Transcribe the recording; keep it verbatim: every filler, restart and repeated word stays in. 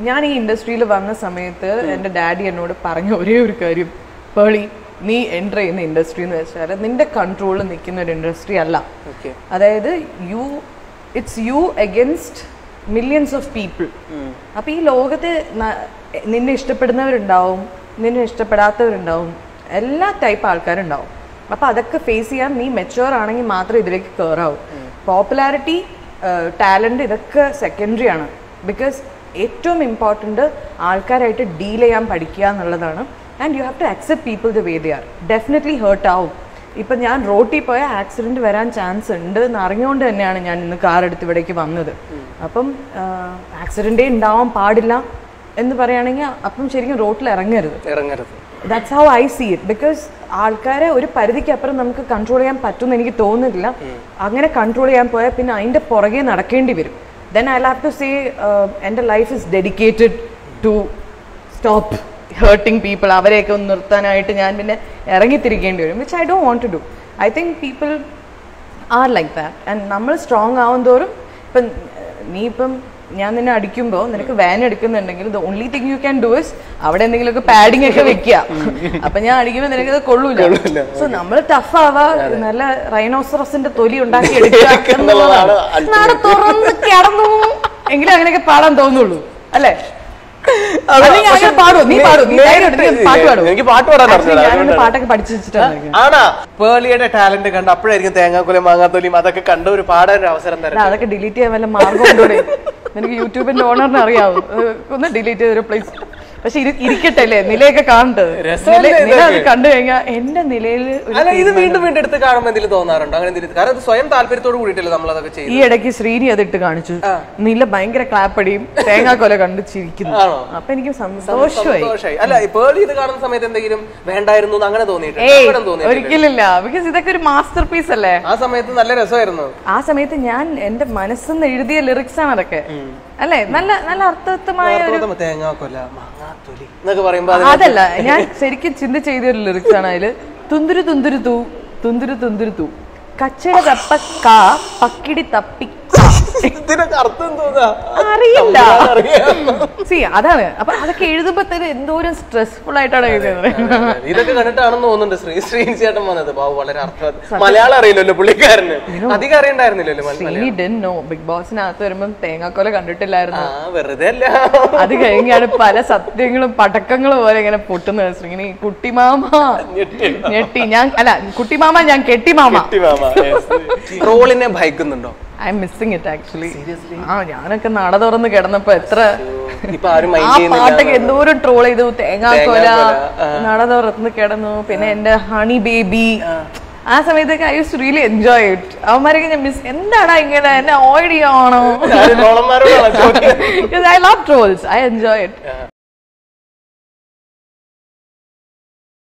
I in industry, my daddy said, Pearly, you enter in the industry, you control the industry. Okay. That you, it's you against millions of people. So, people are all type of people. So, face you mature. Popularity, uh, talent is secondary. Because it's important to deal. And you have to accept people the way they are. Definitely hurt out. If I am roti, there is a chance of accident. I am in the car. So, accident is not a. That's how I see it. Because we can't control it. Then I'll have to say, uh, and life is dedicated to stop hurting people, which I don't want to do. I think people are like that. And we are strong. The only thing you can do is padding. So, we are tough. We are rhinoceros. We are I I think some so shy. I Pearly the garden some Van Dyne Nangana. Hey, because it's a masterpiece. Asamathan Lerasarno. Asamathan and the Manasan, the lyrics are like a. See, that's why it's stressful. I don't know. Strange. He didn't know. Big Boss. I remember Tenga Kola Kandatilla. Ah, where they are. I'm missing it actually. Seriously? Ah, I am not honey baby. I used to really enjoy it. I love trolls. I enjoy it.